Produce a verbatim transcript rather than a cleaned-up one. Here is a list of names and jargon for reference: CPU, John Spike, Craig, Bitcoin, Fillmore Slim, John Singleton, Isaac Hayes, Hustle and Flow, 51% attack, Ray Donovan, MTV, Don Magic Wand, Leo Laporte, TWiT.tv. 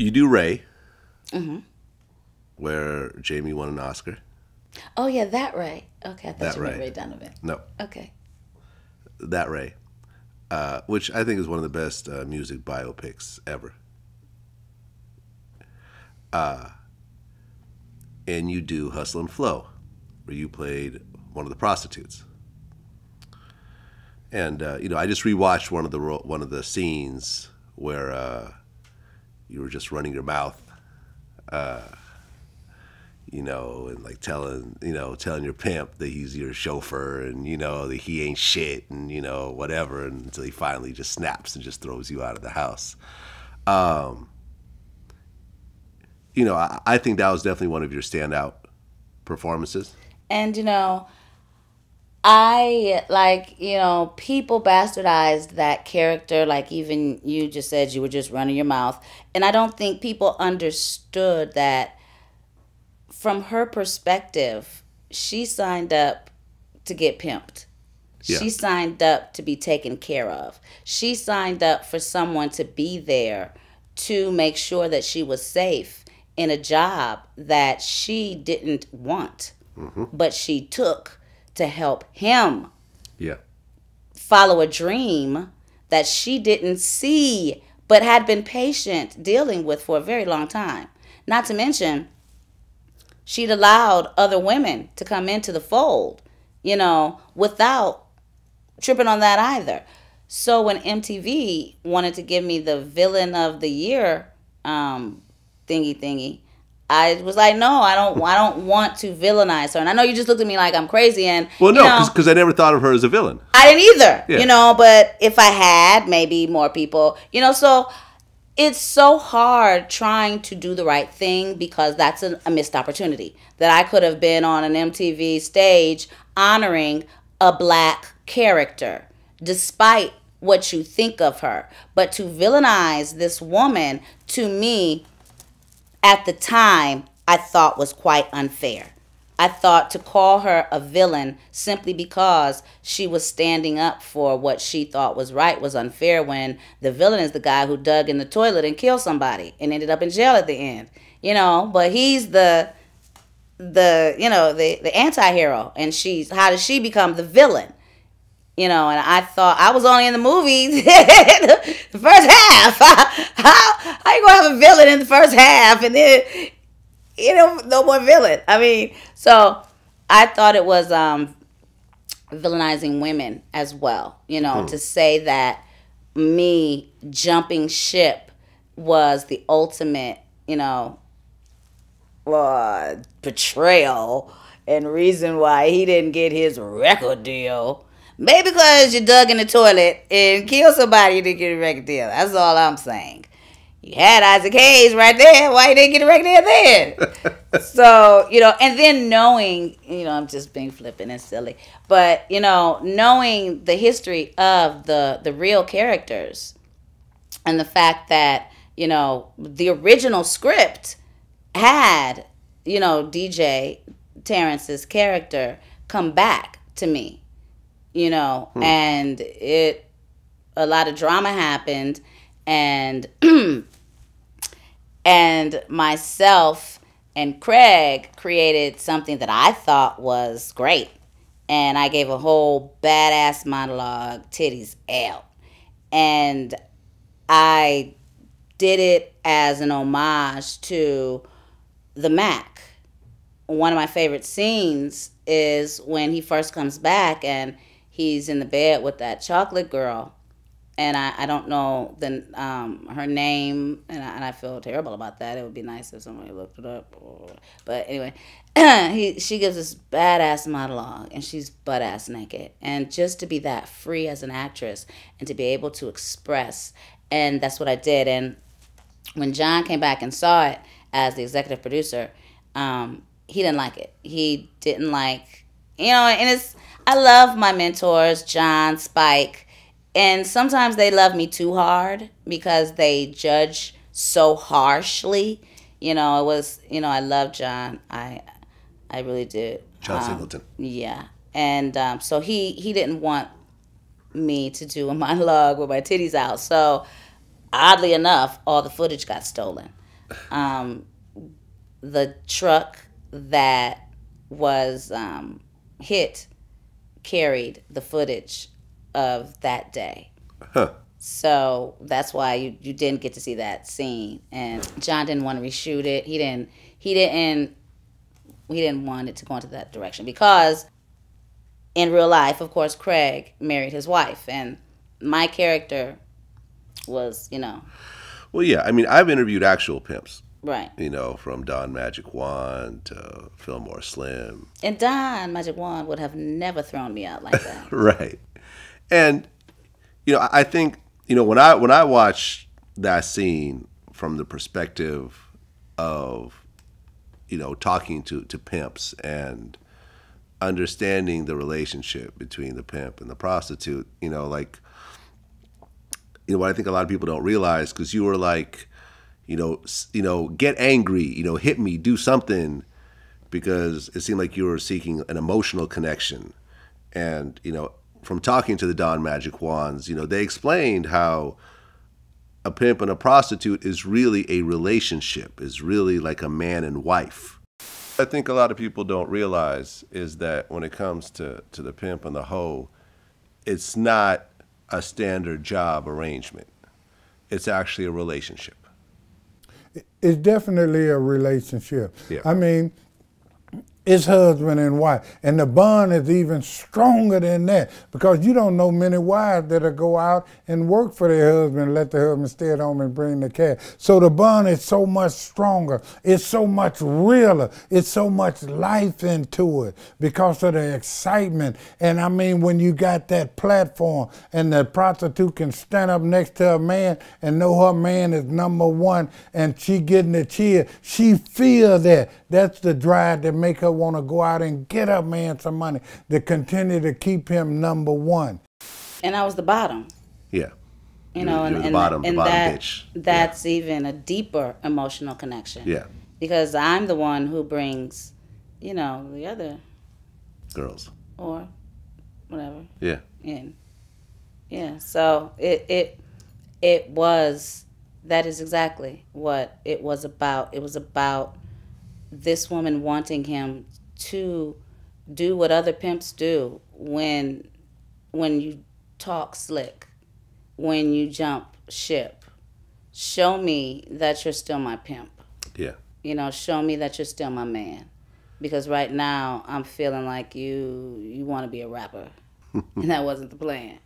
you do Ray, mm-hmm. where Jamie won an Oscar. Oh yeah, that Ray. Okay, I thought that you Ray. meant Ray Donovan. No. Okay. That Ray, uh, which I think is one of the best uh, music biopics ever. Uh, and you do Hustle and Flow, where you played one of the prostitutes. And uh, you know, I just rewatched one of the ro one of the scenes where uh, you were just running your mouth, uh, you know, and like telling you know telling your pimp that he's your chauffeur and you know that he ain't shit and you know whatever, and until he finally just snaps and just throws you out of the house. Um, you know, I, I think that was definitely one of your standout performances. And you know. I, like, you know, people bastardized that character, like even you just said you were just running your mouth. And I don't think people understood that from her perspective, she signed up to get pimped. Yeah. She signed up to be taken care of. She signed up for someone to be there to make sure that she was safe in a job that she didn't want, mm-hmm. but she took to help him yeah. follow a dream that she didn't see but had been patient dealing with for a very long time. Not to mention, she'd allowed other women to come into the fold, you know, without tripping on that either. So when M T V wanted to give me the Villain of the Year um, thingy thingy, I was like, no, I don't. I don't want to villainize her. And I know you just looked at me like I'm crazy. And well, no, because I never thought of her as a villain. I didn't either. Yeah. You know, but if I had, maybe more people. You know, so it's so hard trying to do the right thing because that's a, a missed opportunity that I could have been on an M T V stage honoring a black character, despite what you think of her. But to villainize this woman, to me, at the time, I thought was quite unfair. I thought to call her a villain simply because she was standing up for what she thought was right was unfair when the villain is the guy who dug in the toilet and killed somebody and ended up in jail at the end. You know, but he's the, the you know, the, the anti-hero. And she's, how does she become the villain? You know, and I thought I was only in the movies the first half. How how you gonna have a villain in the first half and then you know no more villain? I mean, so I thought it was um, villainizing women as well. You know, hmm. to say that me jumping ship was the ultimate, you know, uh, betrayal and reason why he didn't get his record deal. Maybe because you dug in the toilet and killed somebody, you didn't get a record deal. That's all I'm saying. You had Isaac Hayes right there. Why you didn't get a record deal then? So, you know, and then knowing, you know, I'm just being flippant and silly. But, you know, knowing the history of the, the real characters and the fact that, you know, the original script had, you know, D J Terrence's character come back to me. You know, hmm. and it, a lot of drama happened, and, and myself and Craig created something that I thought was great. And I gave a whole badass monologue, titties out. And I did it as an homage to the Mac. One of my favorite scenes is when he first comes back and he's in the bed with that chocolate girl, and I, I don't know the, um, her name, and I, and I feel terrible about that. It would be nice if somebody looked it up. But anyway, he, she gives this badass monologue, and she's butt-ass naked. And just to be that free as an actress and to be able to express, and that's what I did. And when John came back and saw it as the executive producer, um, he didn't like it. He didn't like, you know, and it's... I love my mentors, John, Spike, and sometimes they love me too hard because they judge so harshly. You know, it was, you know, I love John. I I really did. John um, Singleton. Yeah. And um, so he, he didn't want me to do a monologue with my titties out. So oddly enough, all the footage got stolen. um, the truck that was um, hit carried the footage of that day. Huh. So that's why you, you didn't get to see that scene. And John didn't want to reshoot it. He didn't he didn't he didn't want it to go into that direction because in real life, of course, Craig married his wife and my character was, you know. Well, yeah, I mean, I've interviewed actual pimps. Right. You know, from Don Magic Wand to Fillmore Slim. And Don Magic Wand would have never thrown me out like that. Right. And, you know, I think, you know, when I when I watch that scene from the perspective of, you know, talking to, to pimps and understanding the relationship between the pimp and the prostitute, you know, like, you know, what I think a lot of people don't realize, because you were like, you know, you know, get angry, you know, hit me, do something, because it seemed like you were seeking an emotional connection. And, you know, from talking to the Don Magic Wands, you know, they explained how a pimp and a prostitute is really a relationship, is really like a man and wife. I think a lot of people don't realize is that when it comes to, to the pimp and the hoe, it's not a standard job arrangement. It's actually a relationship. It's definitely a relationship. Yeah. I mean, it's husband and wife. And the bond is even stronger than that because you don't know many wives that'll go out and work for their husband, let their husband stay at home and bring the cash. So the bond is so much stronger. It's so much realer. It's so much life into it because of the excitement. And I mean, when you got that platform and the prostitute can stand up next to her man and know her man is number one and she getting the cheer, she feel that. That's the drive that make her want to go out and get her man some money to continue to keep him number one. And I was the bottom. Yeah. You know, and, and, bottom, and that, that's yeah. even a deeper emotional connection. Yeah. Because I'm the one who brings, you know, the other girls or whatever. Yeah. In. Yeah. So it it it was that is exactly what it was about. It was about this woman wanting him to do what other pimps do when when you talk slick, when you jump ship. Show me that you're still my pimp. Yeah. You know, show me that you're still my man. Because right now I'm feeling like you you want to be a rapper. And that wasn't the plan.